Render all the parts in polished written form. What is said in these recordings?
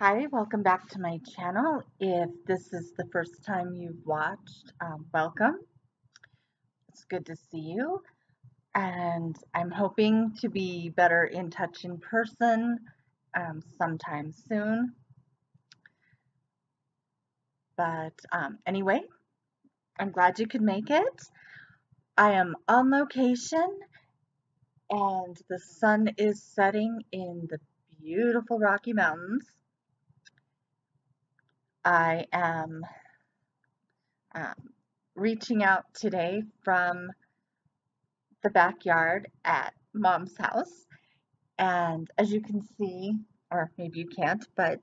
Hi, welcome back to my channel. If this is the first time you've watched, welcome. It's good to see you. And I'm hoping to be better in touch in person sometime soon. But anyway, I'm glad you could make it. I am on location and the sun is setting in the beautiful Rocky Mountains. I am reaching out today from the backyard at Mom's house, and as you can see, or maybe you can't, but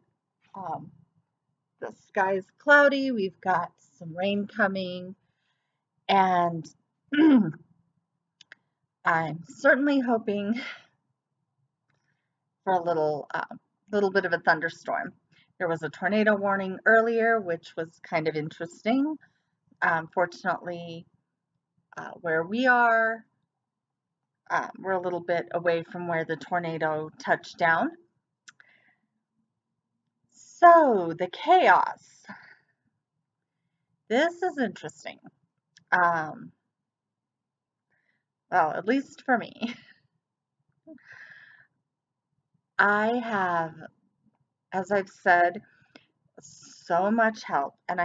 the sky is cloudy, we've got some rain coming, and I'm certainly hoping for a little bit of a thunderstorm. There was a tornado warning earlier, which was kind of interesting. Fortunately, where we are, we're a little bit away from where the tornado touched down. So, the chaos. This is interesting. Well, at least for me. I have, as I've said, so much help, and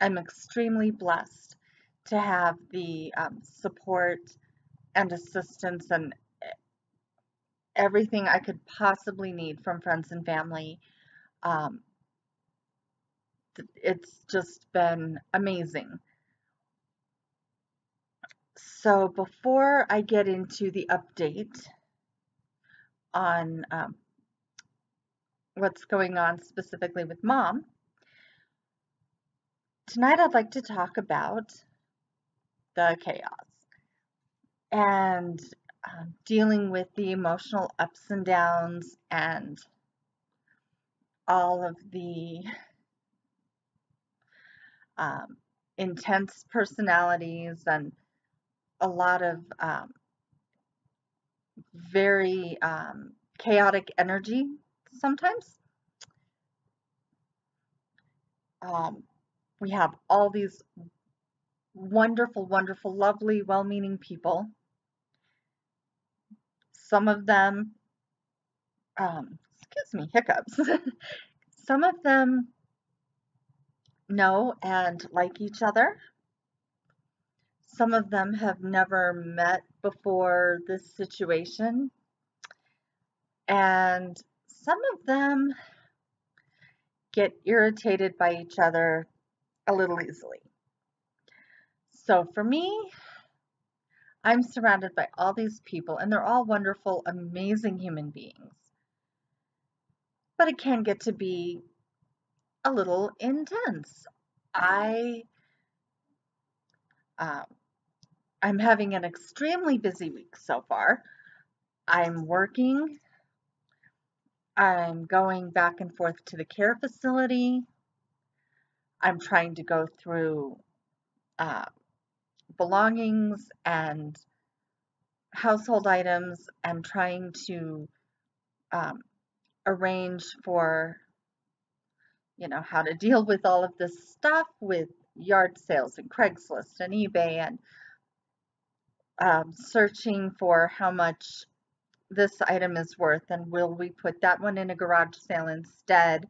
I'm extremely blessed to have the support and assistance and everything I could possibly need from friends and family. It's just been amazing. So before I get into the update on what's going on specifically with Mom. Tonight I'd like to talk about the chaos and dealing with the emotional ups and downs and all of the intense personalities and a lot of very chaotic energy. Sometimes we have all these wonderful, wonderful, lovely, well-meaning people. Some of them, excuse me, hiccups. Some of them know and like each other. Some of them have never met before this situation. And some of them get irritated by each other a little easily. So for me, I'm surrounded by all these people, and they're all wonderful, amazing human beings. But it can get to be a little intense. I'm having an extremely busy week so far. I'm working. I'm going back and forth to the care facility. I'm trying to go through belongings and household items and trying to arrange for, you know, how to deal with all of this stuff with yard sales and Craigslist and eBay and searching for how much this item is worth, and will we put that one in a garage sale instead?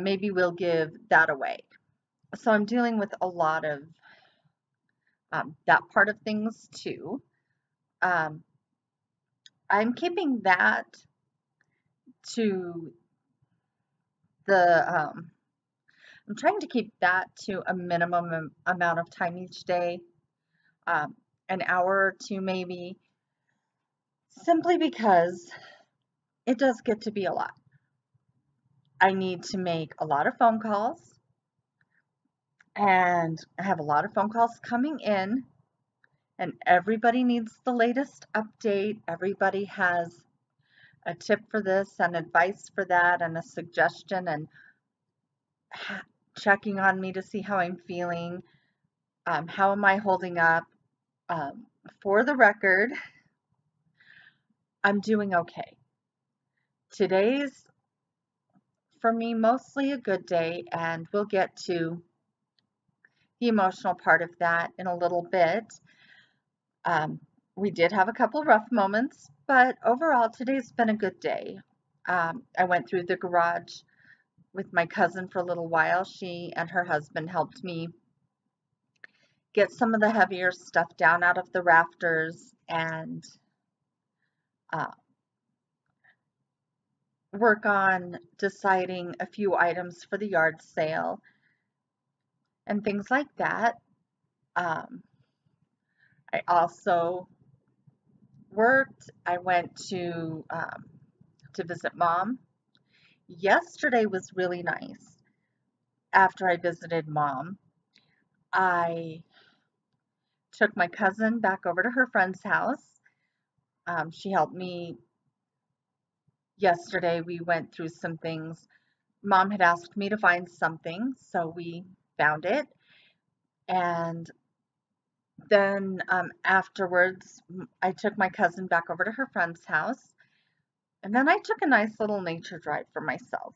Maybe we'll give that away. So I'm dealing with a lot of that part of things too. I'm keeping that to the, I'm trying to keep that to a minimum amount of time each day, an hour or two maybe. Simply because it does get to be a lot. I need to make a lot of phone calls, and I have a lot of phone calls coming in, and everybody needs the latest update. Everybody has a tip for this and advice for that and a suggestion and checking on me to see how I'm feeling, how am I holding up. For the record, I'm doing okay. Today's for me, mostly a good day, and we'll get to the emotional part of that in a little bit. We did have a couple rough moments, but overall today's been a good day. I went through the garage with my cousin for a little while. She and her husband helped me get some of the heavier stuff down out of the rafters and work on deciding a few items for the yard sale and things like that. I also worked. I went to visit Mom. Yesterday was really nice. After I visited Mom, I took my cousin back over to her friend's house. She helped me yesterday. We went through some things. Mom had asked me to find something, so we found it. And then afterwards, I took my cousin back over to her friend's house. And then I took a nice little nature drive for myself.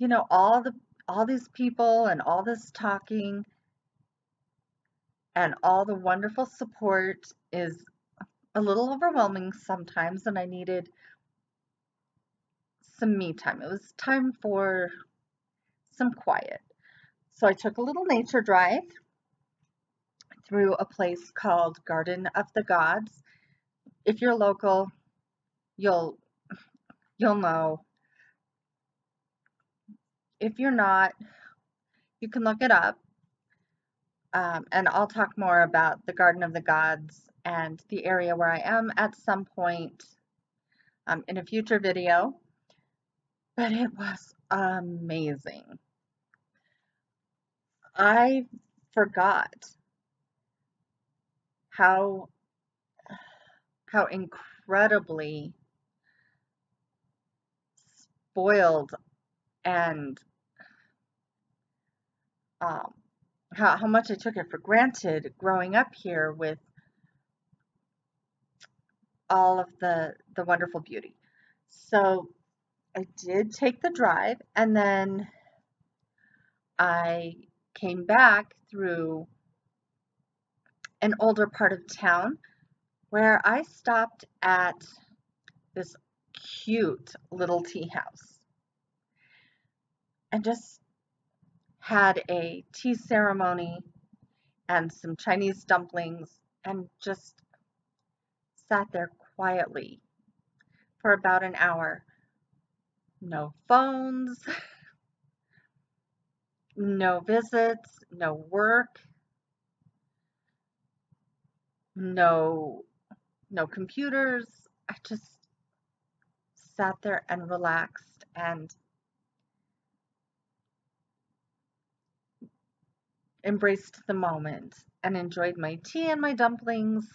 You know, all these people and all this talking and all the wonderful support is a little overwhelming sometimes, and I needed some me time. It was time for some quiet. So I took a little nature drive through a place called Garden of the Gods. If you're local, you'll know. If you're not, you can look it up. And I'll talk more about the Garden of the Gods and the area where I am at some point in a future video. But it was amazing. I forgot how incredibly spoiled and how much I took it for granted growing up here with all of the wonderful beauty. So I did take the drive, and then I came back through an older part of town where I stopped at this cute little tea house and just had a tea ceremony and some Chinese dumplings and just sat there quietly for about an hour. No phones, no visits, no work, no computers. I just sat there and relaxed and embraced the moment and enjoyed my tea and my dumplings.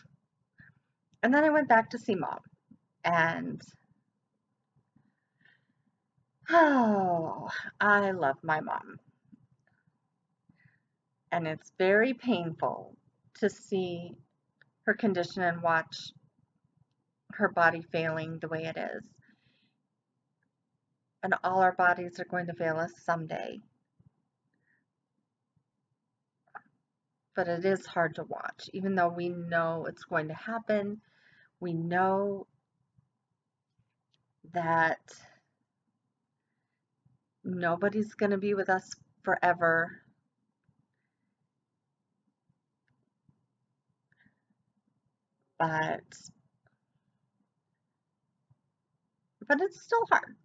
And then I went back to see Mom. And oh, I love my mom. And it's very painful to see her condition and watch her body failing the way it is. And all our bodies are going to fail us someday. But it is hard to watch, even though we know it's going to happen. We know that nobody's going to be with us forever. But it's still hard.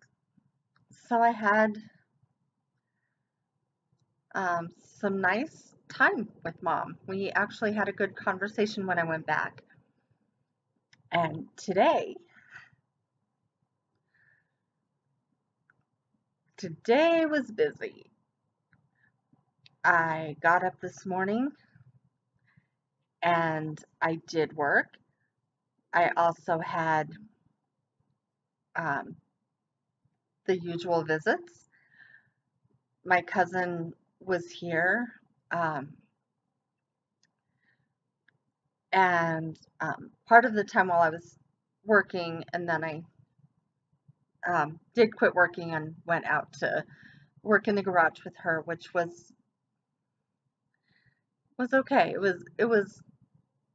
So I had some nice time with Mom. We actually had a good conversation when I went back. And today was busy. I got up this morning and I did work. I also had the usual visits. My cousin was here, and part of the time while I was working, and then I did quit working and went out to work in the garage with her, which was okay. It was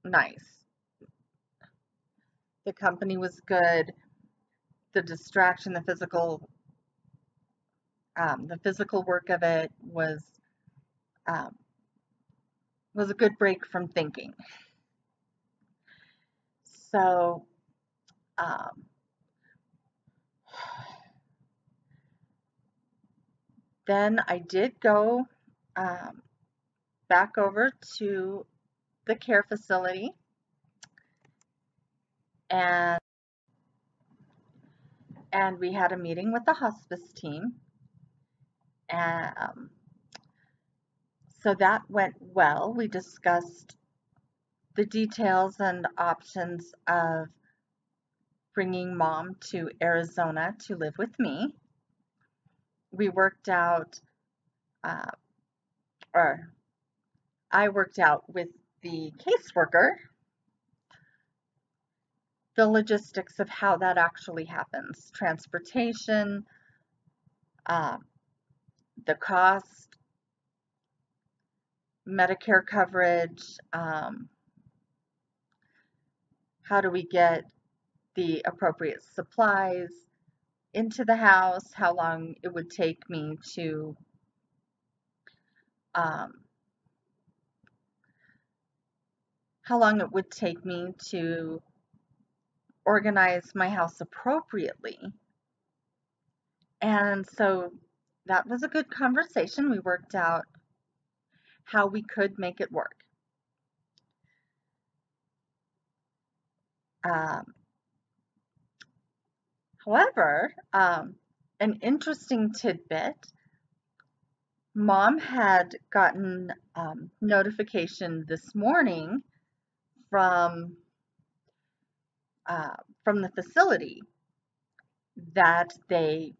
nice. The company was good. The distraction, the physical work of it was a good break from thinking. So, then I did go back over to the care facility, and we had a meeting with the hospice team. So that went well. We discussed the details and options of bringing Mom to Arizona to live with me. We worked out, or I worked out with the caseworker, the logistics of how that actually happens, transportation, the cost, Medicare coverage, how do we get the appropriate supplies into the house, how long it would take me to organize my house appropriately. And so that was a good conversation. We worked out how we could make it work. However, an interesting tidbit, Mom had gotten notification this morning from the facility that they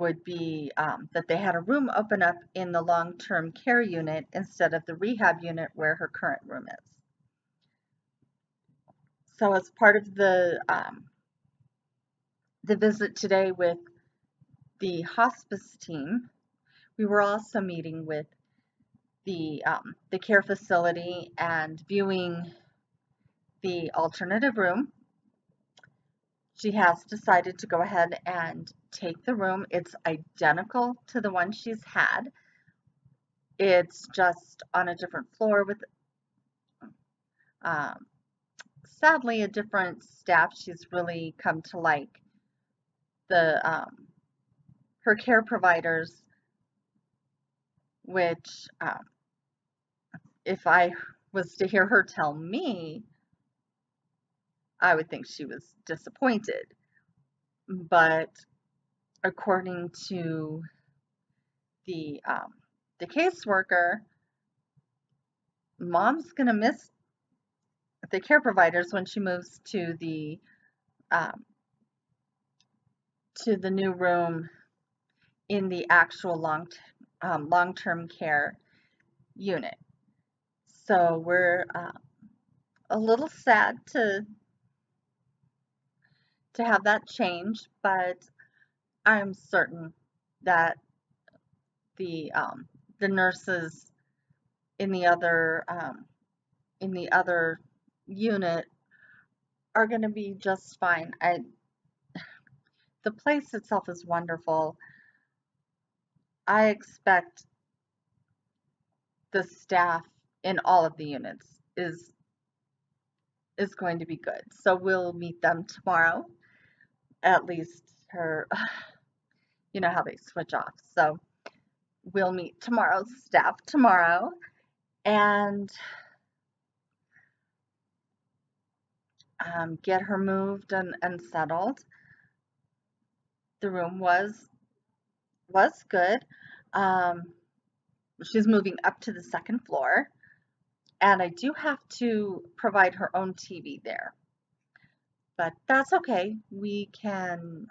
would be, that they had a room open up in the long-term care unit instead of the rehab unit where her current room is. So as part of the visit today with the hospice team, we were also meeting with the care facility and viewing the alternative room. She has decided to go ahead and take the room. It's identical to the one she's had. It's just on a different floor with, sadly, a different staff. She's really come to like the her care providers, which, if I was to hear her tell me, I would think she was disappointed. But according to the caseworker, Mom's gonna miss the care providers when she moves to the new room in the actual long-term care unit. So we're a little sad to have that change, but I'm certain that the nurses in the other unit are going to be just fine. The place itself is wonderful. I expect the staff in all of the units is going to be good. So we'll meet them tomorrow. At least her, you know how they switch off. So we'll meet tomorrow's staff tomorrow. And get her moved and settled. The room was good. She's moving up to the second floor, and I do have to provide her own TV there, but that's okay. We can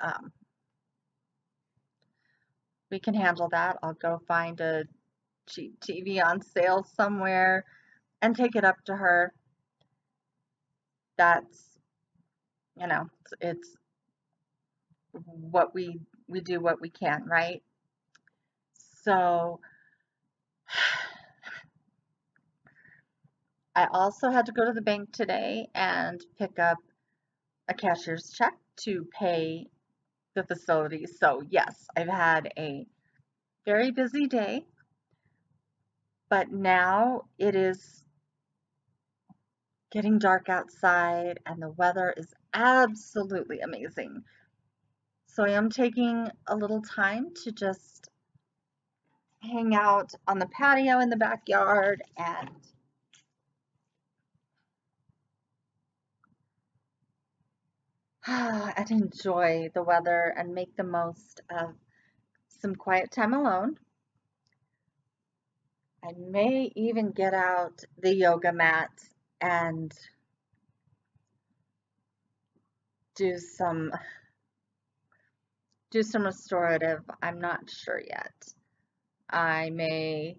handle that. I'll go find a cheap TV on sale somewhere and take it up to her. That's, you know, it's what we do what we can, right? So I also had to go to the bank today and pick up a cashier's check to pay the facility. So yes, I've had a very busy day, but now it is getting dark outside and the weather is absolutely amazing. So I am taking a little time to just hang out on the patio in the backyard and enjoy the weather and make the most of some quiet time alone. I may even get out the yoga mat and do some restorative. I'm not sure yet. I may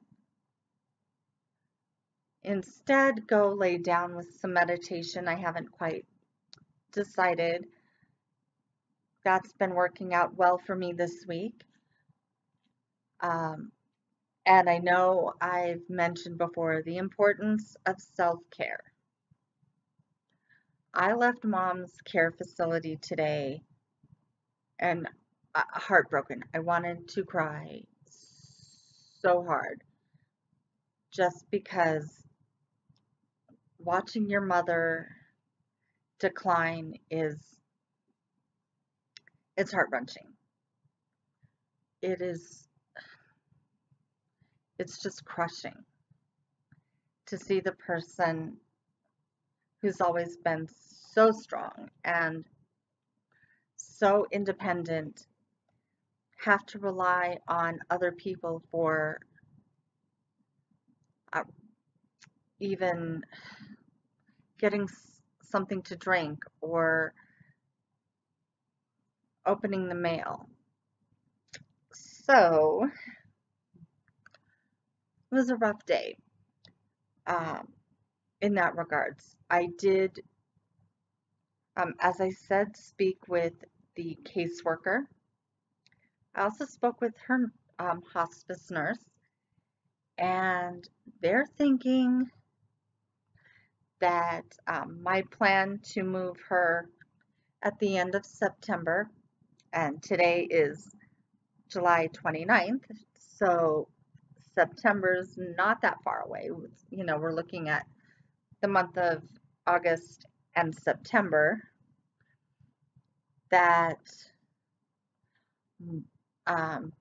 instead go lay down with some meditation. I haven't quite decided. That's been working out well for me this week. And I know I've mentioned before the importance of self-care. I left Mom's care facility today and heartbroken. I wanted to cry so hard just because watching your mother decline is, it's heart-wrenching. It is, it's just crushing to see the person who's always been so strong and so independent have to rely on other people for even getting something to drink or opening the mail. So it was a rough day in that regards. I did, as I said, speak with the caseworker. I also spoke with her hospice nurse, and they're thinking that my plan to move her at the end of September, and today is July 29th, so September's not that far away. You know, we're looking at the month of August and September, that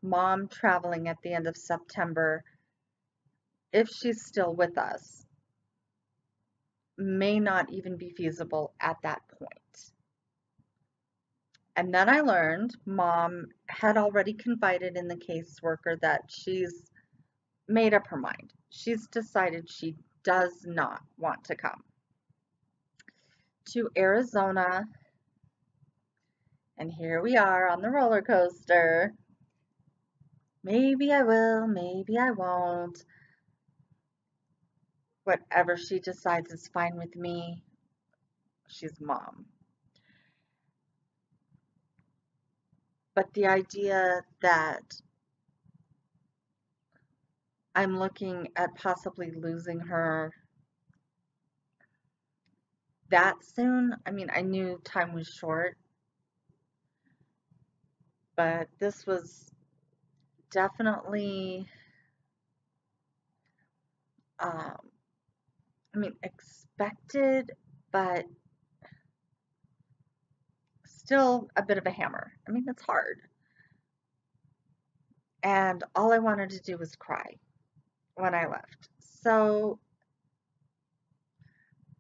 Mom traveling at the end of September, if she's still with us, may not even be feasible at that point. And then I learned Mom had already confided in the caseworker that she's made up her mind. She's decided she does not want to come to Arizona. And here we are on the roller coaster. Maybe I will, maybe I won't. Whatever she decides is fine with me. She's Mom. But the idea that I'm looking at possibly losing her that soon. I mean, I knew time was short, but this was definitely, I mean, expected, but still a bit of a hammer. I mean, it's hard. And all I wanted to do was cry when I left. So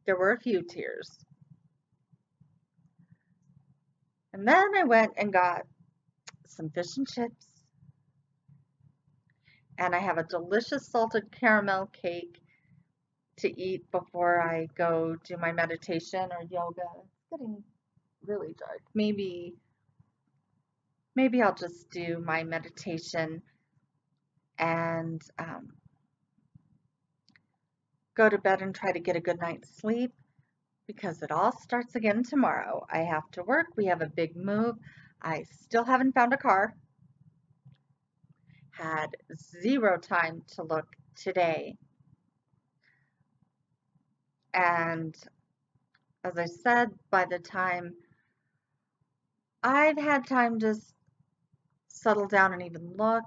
there were a few tears. And then I went and got some fish and chips. And I have a delicious salted caramel cake to eat before I go do my meditation or yoga. It's getting really dark. Maybe I'll just do my meditation and go to bed and try to get a good night's sleep, because it all starts again tomorrow. I have to work. We have a big move. I still haven't found a car. Had zero time to look today. And as I said, by the time I'd had time to settle down and even look,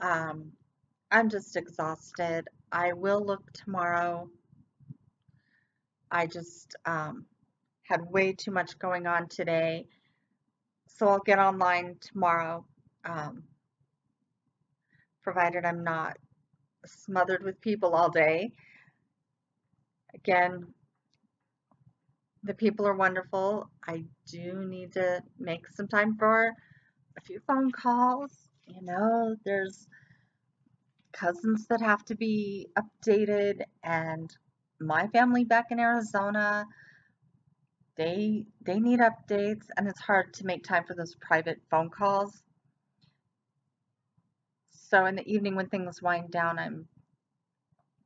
I'm just exhausted. I will look tomorrow. I just had way too much going on today. So I'll get online tomorrow, provided I'm not smothered with people all day. Again, the people are wonderful. I do need to make some time for a few phone calls. You know, there's cousins that have to be updated, and my family back in Arizona, they need updates, and it's hard to make time for those private phone calls. So in the evening when things wind down, I'm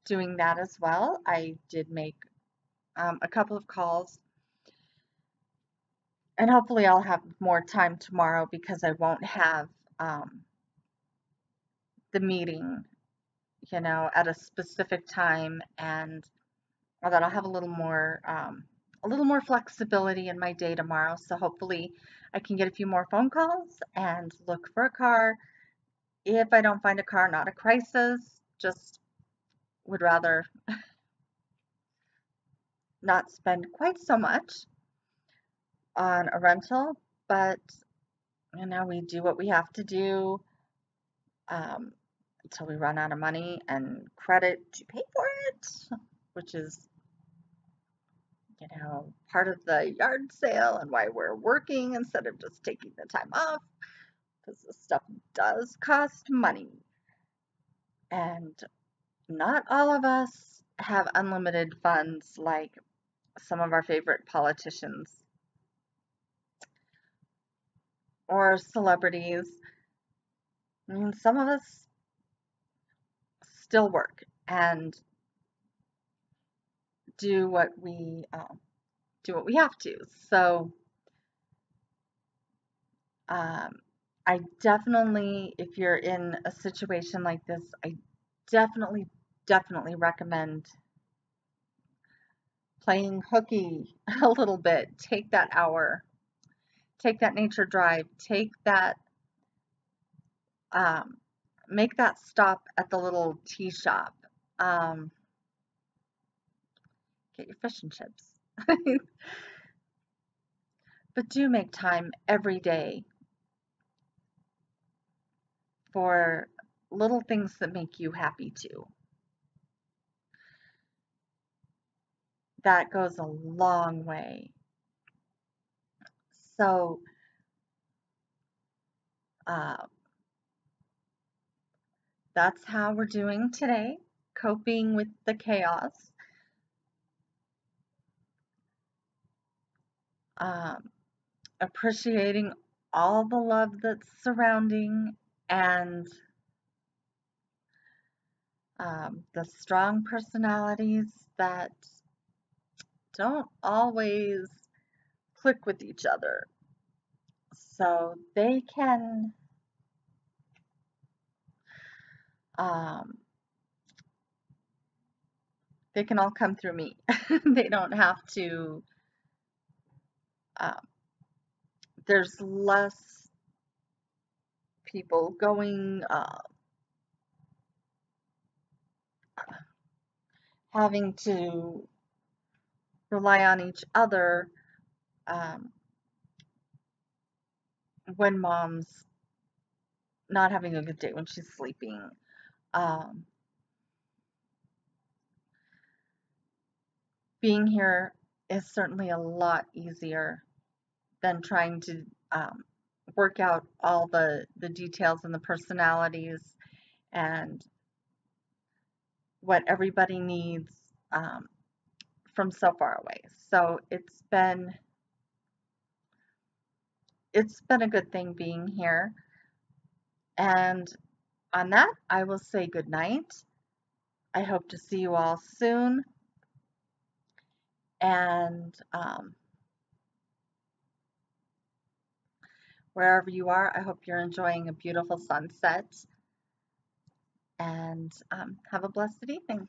doing that as well. I did make a couple of calls, and hopefully I'll have more time tomorrow because I won't have the meeting, you know, at a specific time, and that I'll have a little more flexibility in my day tomorrow. So hopefully I can get a few more phone calls and look for a car. If I don't find a car, not a crisis, just would rather not spend quite so much on a rental, but you know, we do what we have to do until we run out of money and credit to pay for it, which is, you know, part of the yard sale and why we're working instead of just taking the time off, because this stuff does cost money. And not all of us have unlimited funds like some of our favorite politicians or celebrities. I mean, some of us still work and do what we have to. So I definitely, if you're in a situation like this, I definitely recommend playing hooky a little bit. Take that hour, take that nature drive, take that, make that stop at the little tea shop. Get your fish and chips. But do make time every day for little things that make you happy too. That goes a long way. So that's how we're doing today, coping with the chaos. Appreciating all the love that's surrounding, and the strong personalities that don't always click with each other. So they can all come through me. They don't have to. There's less people going, having to rely on each other when mom's not having a good day, when she's sleeping. Being here is certainly a lot easier than trying to work out all the details and the personalities and what everybody needs from so far away. So it's been a good thing being here. And on that, I will say good night. I hope to see you all soon. And wherever you are. I hope you're enjoying a beautiful sunset, and have a blessed evening.